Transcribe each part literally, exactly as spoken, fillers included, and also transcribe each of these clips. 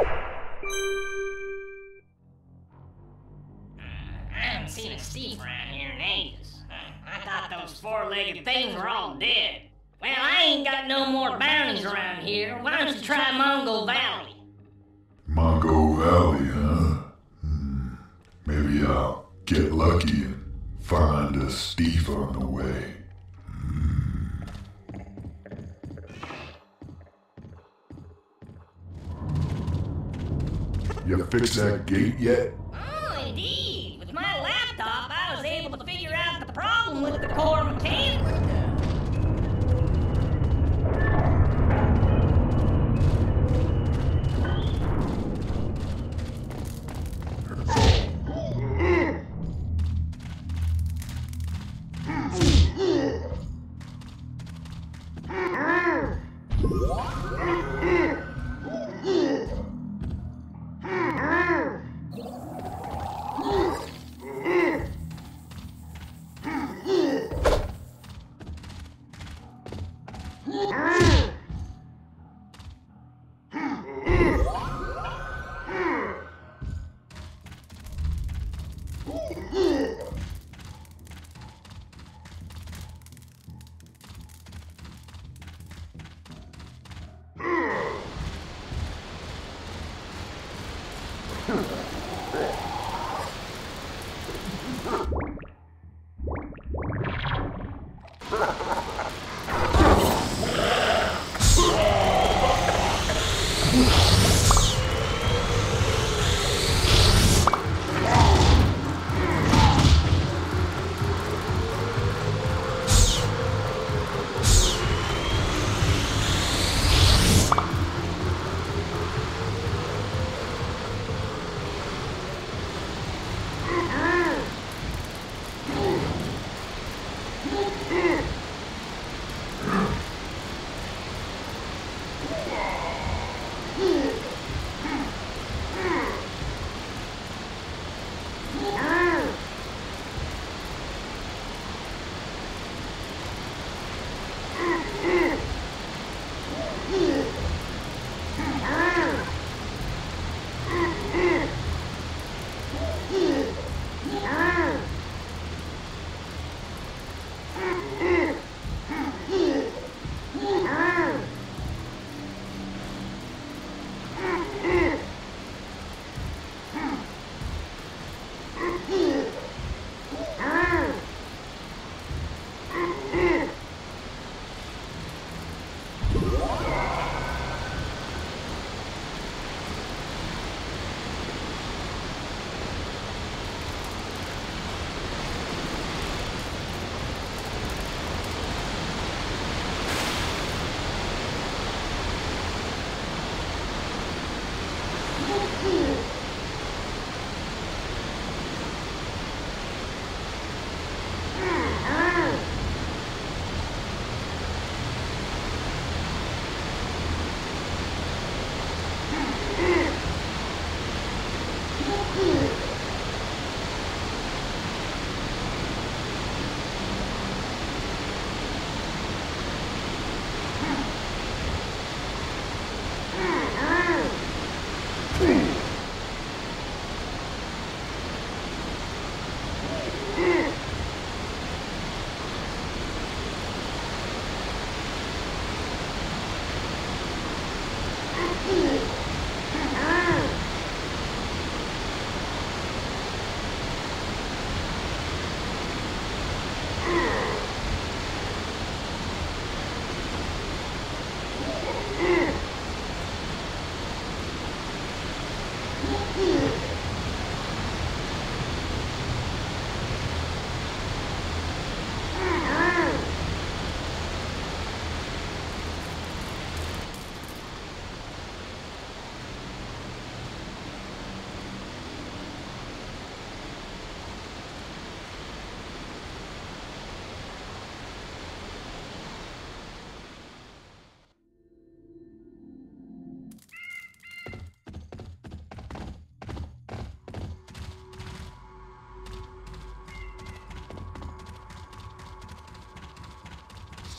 I haven't seen a Steve around here in ages. I thought those four-legged things were all dead. Well, I ain't got no more bounties around here. Why don't you try Mongo Valley? Mongo Valley, huh? Hmm. Maybe I'll get lucky and find a Steve on the way. You fixed that gate yet? Oh, indeed. With my laptop, I was able to figure out the problem with the core mechanic.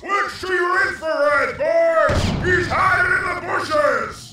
Switch to your infrared, boys! He's hiding in the bushes!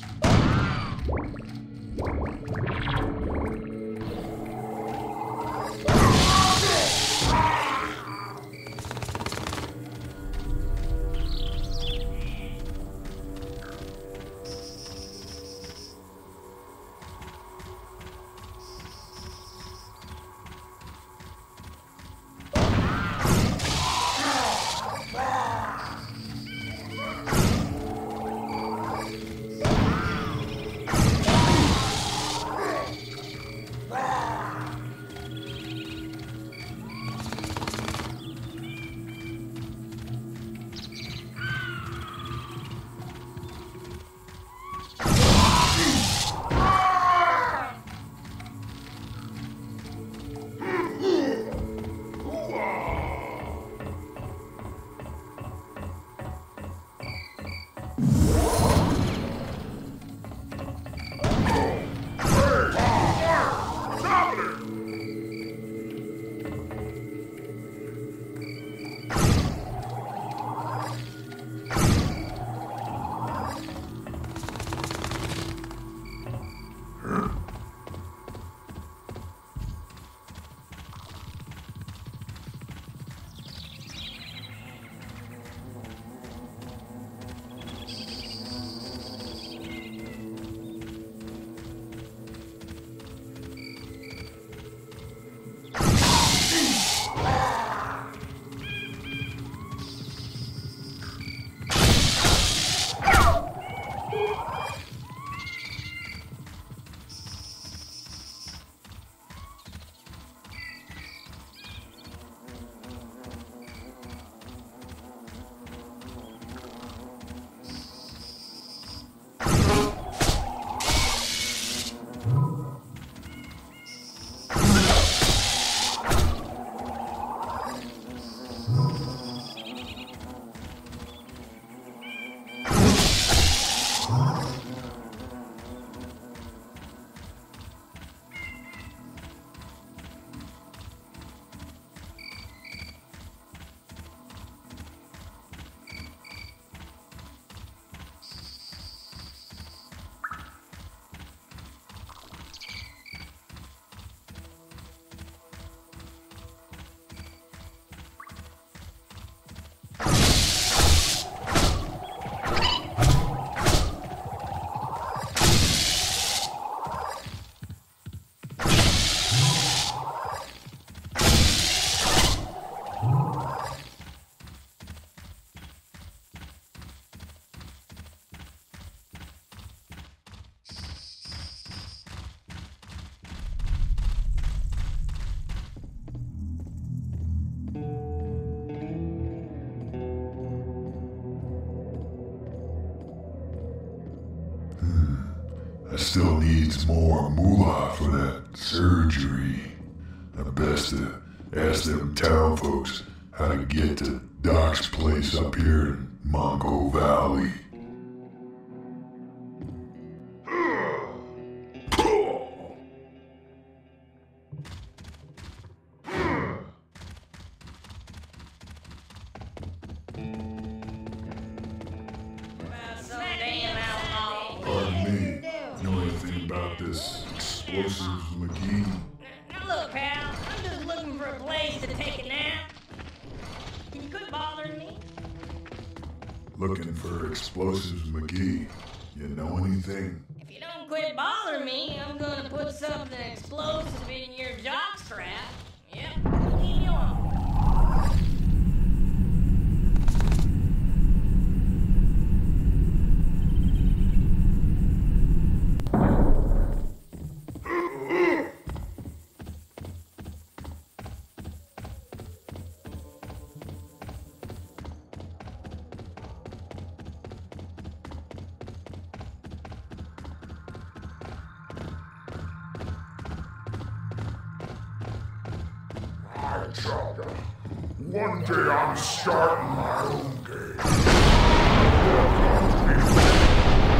Hmm. I still needs more moolah for that surgery. I best to ask them town folks how to get to Doc's place up here in Mongo Valley. This Explosive McGee. Now look, pal, I'm just looking for a place to take a nap. You could bother me. Looking for Explosive McGee. You know anything? If you don't quit bothering me, I'm gonna put something explosive in your jockstrap. Yep, leave me alone. One day I'm starting my own game.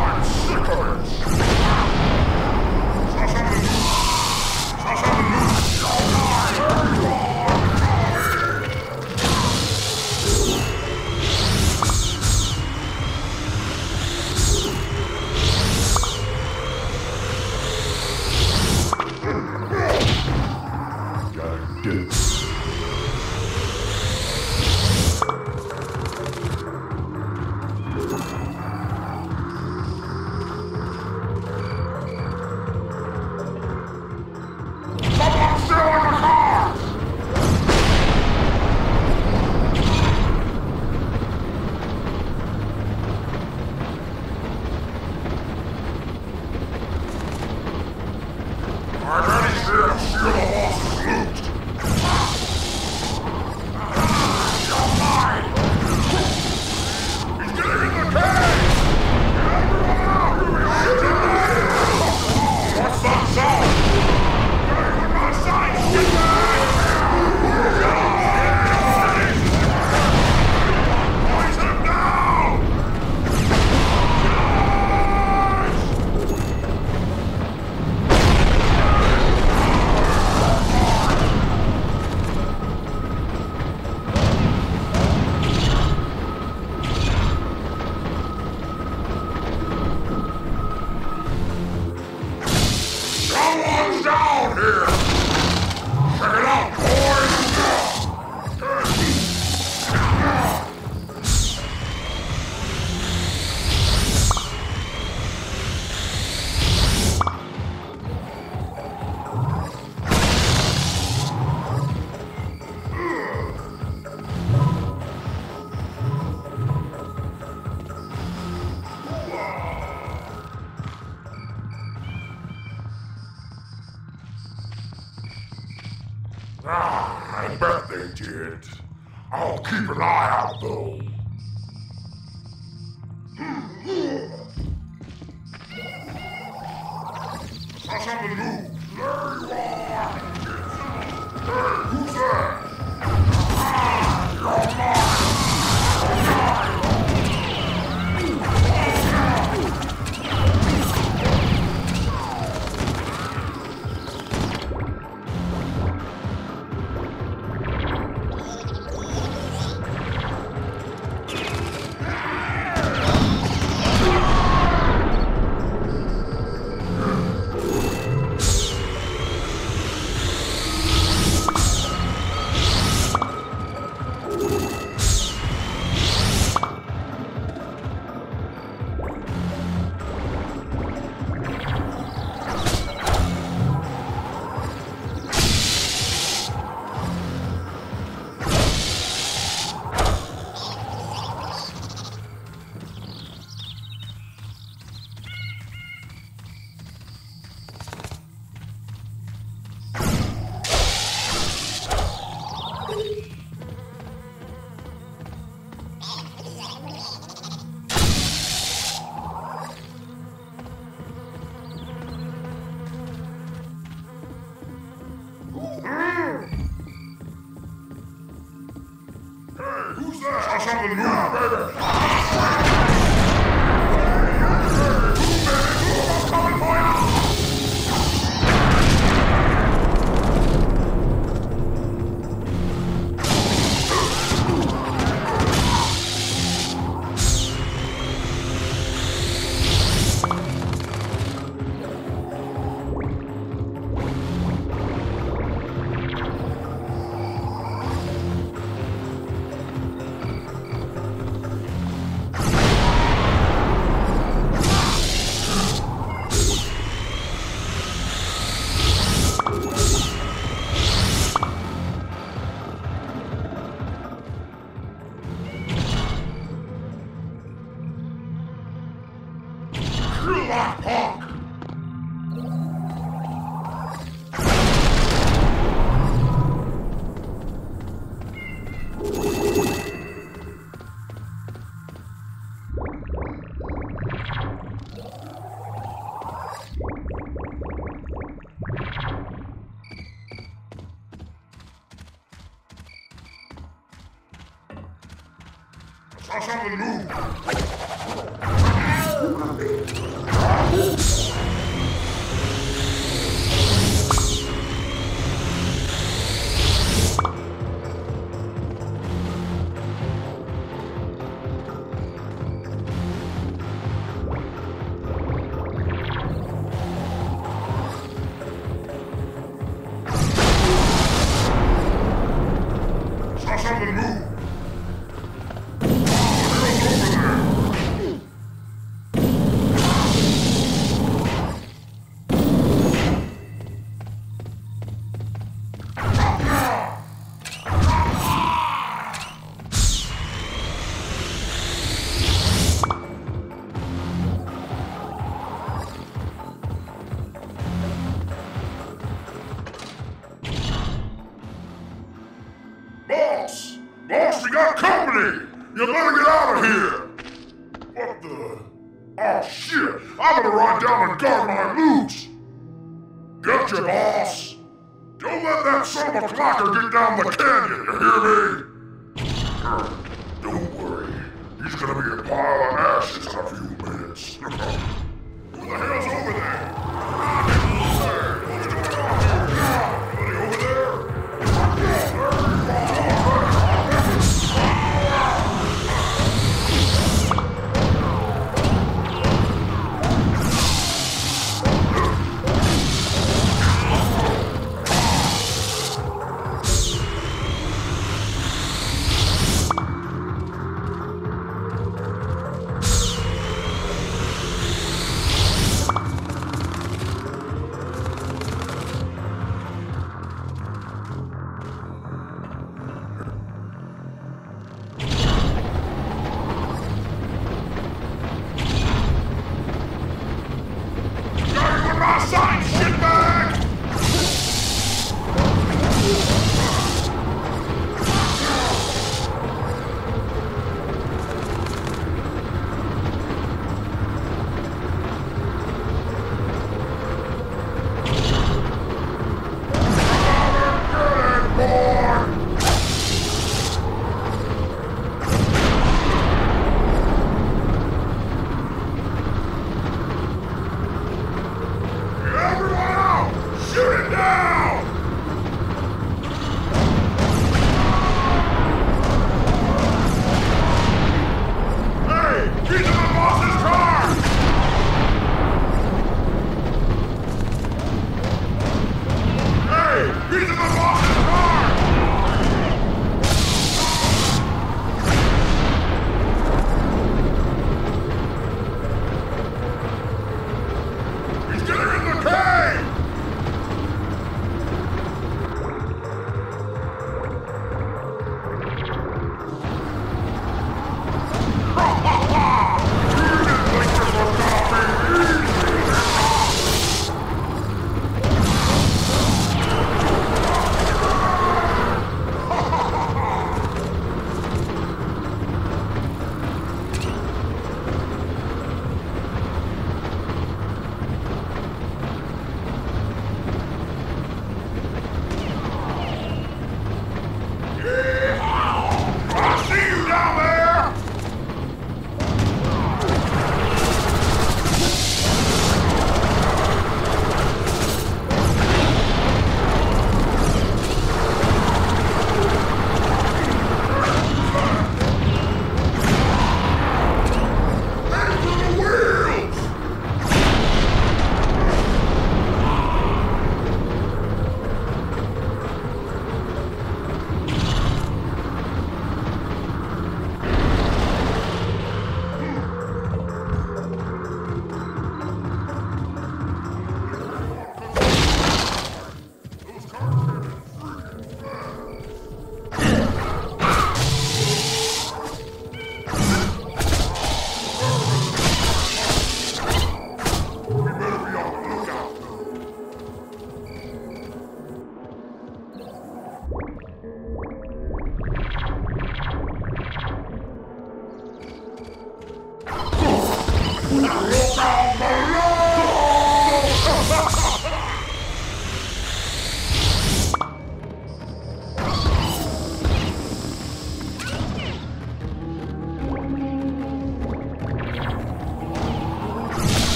I'm sick of it. Gotta get it. Ah, I bet they did. I'll keep an eye out, though. That's on the move. There you are. Hey, who's that? Hallelujah, baby! Everyone!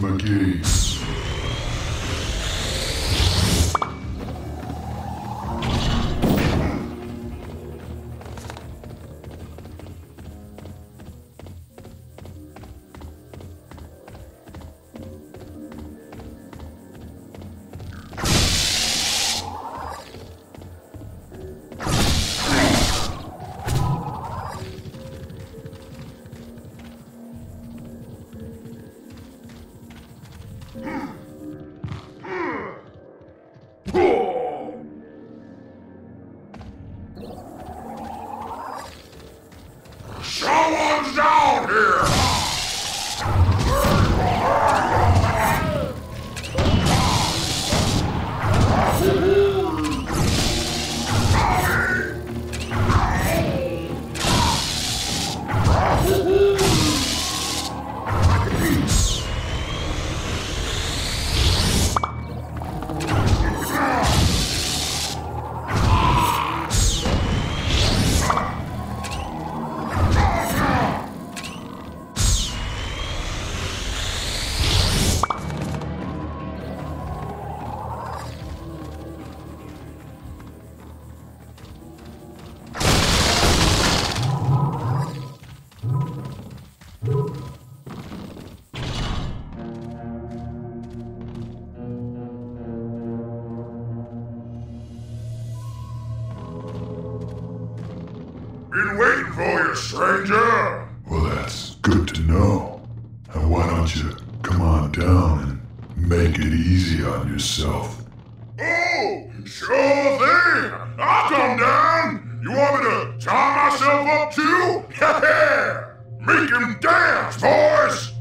McGee. Been waiting for you, stranger! Well, that's good to know. Now why don't you come on down and make it easy on yourself? Oh, sure thing! I'll come down! You want me to tie myself up too? Yeah! Make him dance, boys!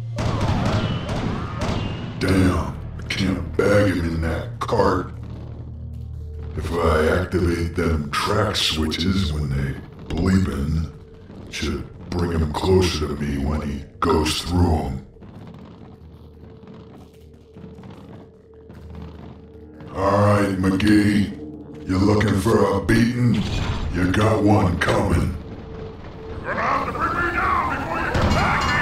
Damn, I can't bag him in that cart. If I activate them track switches when they bleeping, should bring him closer to me when he goes through him. Alright, McGee. You looking for a beating? You got one coming. You're gonna have to bring me down before you can attack me!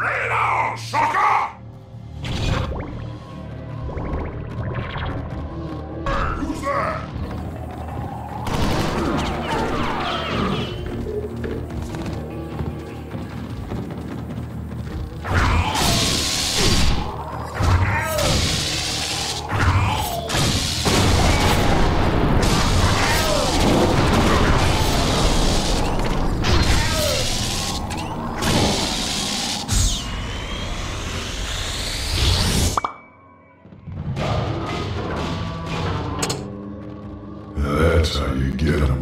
Bring it on, sucker! Hey, who's that? That's how you get them.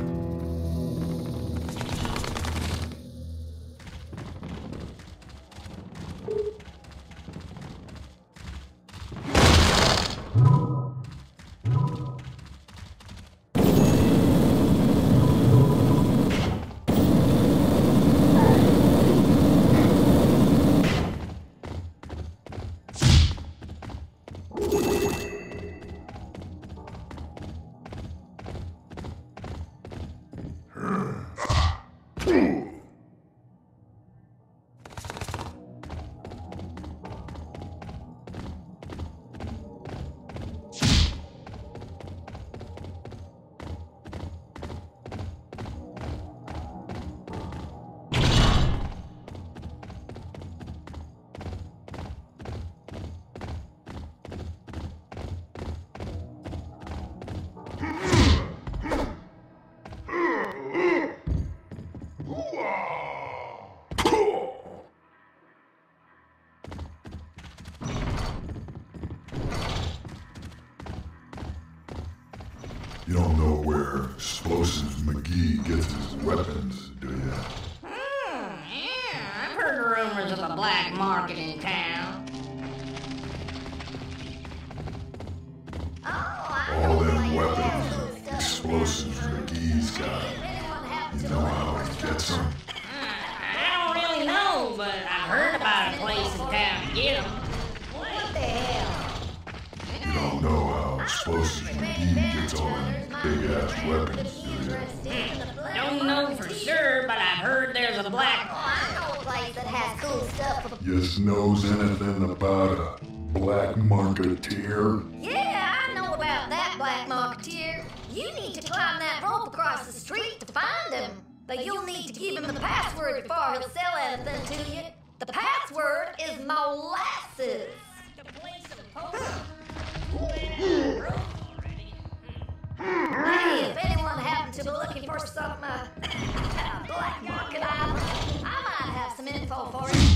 You don't know where Explosive McGee gets his weapons, do you? Hmm, yeah, I've heard rumors of a black market in town. Oh, I All them weapons Explosive McGee's got. You know how he gets them? I don't really know, but I've heard about a place in town to get them. What the hell? You don't know how Explosive McGee gets all them big-ass weapons, do you? Don't know for sure, but I've heard there's a black... Oh, I know a place that has cool stuff. Yes, knows anything about a black marketeer? Yeah, I know about that black marketeer. You need to climb that rope across the street to find him. But you'll need to give him the password before he'll sell anything to you. The password is molasses. Hey, if anyone happened to be looking for some uh, black market item, I might have some info for you.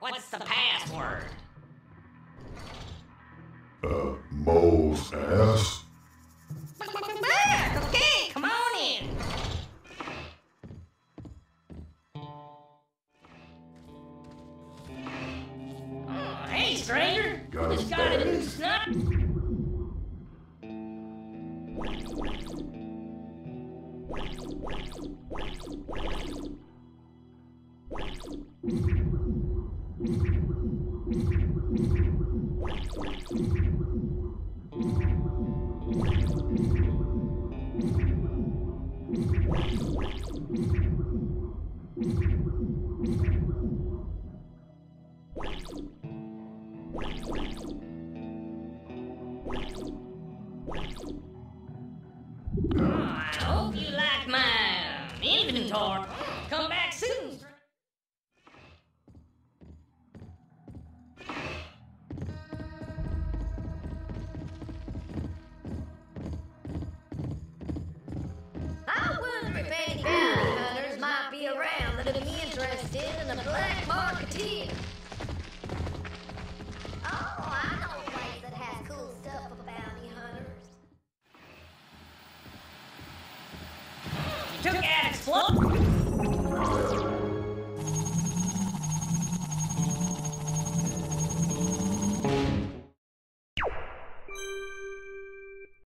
What's the password? Uh, mole's ass? Okay, come on in. Hey, stranger! Got Just got a new snack! I hope you like my inventory. Come back soon. I wonder if any bounty hunters might be around that'd be interested in a black marketeer. Took out explode.